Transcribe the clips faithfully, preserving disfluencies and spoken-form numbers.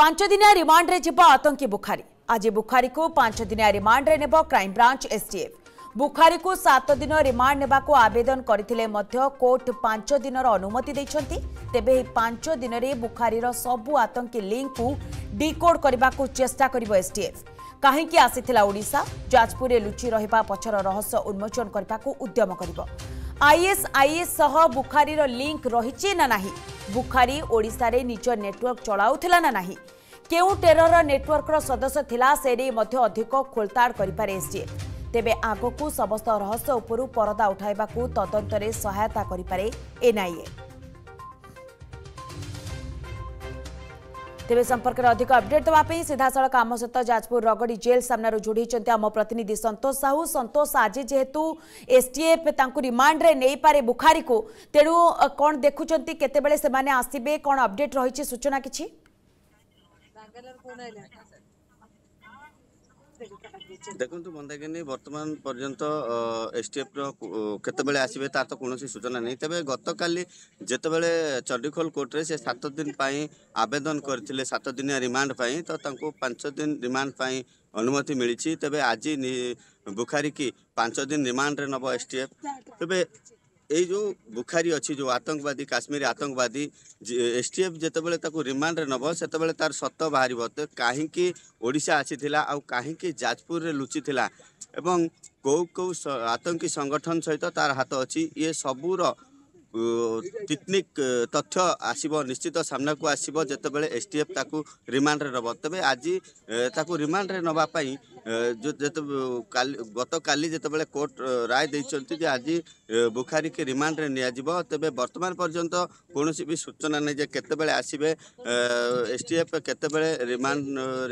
पांच दिनिया रिमांड रे जिबा आतंकी बुखारी। आज बुखारी को पांच दिनिया रिमांड रे नेबो क्राइम ब्रांच एसटीएफ। बुखारी को सात दिन रिमांड नेबा को आवेदन करथिले मध्य कोर्ट पांच दिन अनुमति दैछंती। तेबे पांच दिन रे बुखारी रो सबु आतंकी लिंक को डिकोड करबा को चेष्टा करिवो एसटीएफ। काहे कि आसीथिला ओडिशा जाजपुर रे लुचि रहबा पछर रहस्य उन्मोचन करबा को उद्यम करिवो। आईएसआईएस सह बुखारी रो लिंक रहिछि ना नाही, बुखारी ओडिशा रे निज नेटवर्क चलाउथिला ना नाही, केउ टेरर नेटवर्क रो सदस्य थिला से रे मध्य अधिक खोलताड़ करि पारे एसटीएफ। तेबे आगो को समस्त रहस्य उपरु परदा उठाइबा को तदंत रे सहायता करि पारे एनआईए। तेबे संपर्क रे अधिक अपडेट दबा पे सीधासळख आम सहित जाजपुर रगड़ी जेल सामना जोड़ी आम प्रतिनिधि संतोष साहू। संतोष, आज जेहेतु एसटीएफ रिमांड रे नहीं पारे बुखारी को, तेणु कौन देखुचंती केते बेले सेमाने आसीबे, कौन अपडेट रही सूचना किछि? देखु मंदाकिनी बर्तमान पर्यंत एसटीएफ केतबेले आसबे तार तो कोनोसी सूचना नहीं। तेबे गतकाली जेतबेले चंडीखोल कोर्ट रे से सात दिन पाई आवेदन करथिले सात दिन रिमांड पाई, तो तांको पांच दिन रिमांड पाई अनुमति मिली। तेबे आज बुखारी की पांच दिन रिमांड रे नबो एसटीएफ। तेबे ये जो बुखारी अच्छी जो आतंकवादी काश्मीरी आतंकवादी एसटीएफ जितेबाला ताको रिमांड रे नब से तार सत बाहर तो कहीं ओडिशा आसी थिला आ कहीं जाजपुर रे लुची थिला एवं कौ कौ आतंकी संगठन सहित तार हाथ अच्छी। ये सबूर टेक्निक तथ्य आसब निश्चित सामना को आसब जितेबाला एसटीएफ ताको रिमांड रे नब। तेबे आज ताको रिमांड रे नबापाई जो जेतो काल गत काली जेतबेले कोर्ट राय दैछंती जे आज बुखारी के रिमांड रे निया जिवो। तेबे वर्तमान पर्यंत कोनोसी भी सूचना नै जे केतेबेले आसीबे एसटीएफ, केतेबेले रिमांड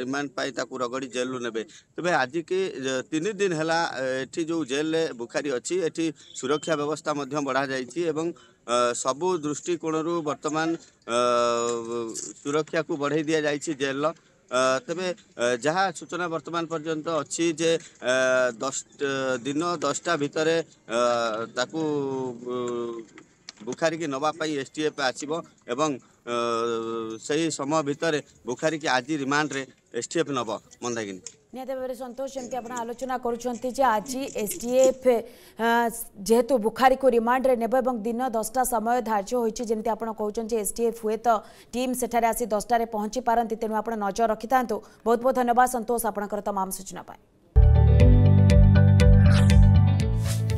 रिमांड पाई ताकू रगड़ी जेल रु नेबे। तेबे आज के तीन दिन हला एठी जो जेल रे बुखारी अछि, एठी सुरक्षा व्यवस्था मध्यम बढ़ा जाईछि एवं सबु दृष्टिकोणरु वर्तमान सुरक्षा को बढ़ाई दिया जाईछि जेल। तेबे जहाँ सूचना वर्तमान पर्यंत अच्छी जे दस दिन दसटा भितर ताकू बुखारी के नवापाई एसटीएफ आसीबो एवं सही समय भितर बुखारी के आज रिमांड रे एसटीएफ नब। मंदाकिनी निहत भाव में संतोष, जमी आप आलोचना करुँचे आज एसटीएफ जेहेतु बुखारी को रिमांड रे नेबो और दिन दसटा समय धार्य होती, जमी आप कहते एसटीएफ हुए तो टीम सेठारे आसी दसटा पहुंची पारती, तेणु आप नजर रखि था। बहुत बहुत धन्यवाद संतोष आपणकर तमाम सूचना।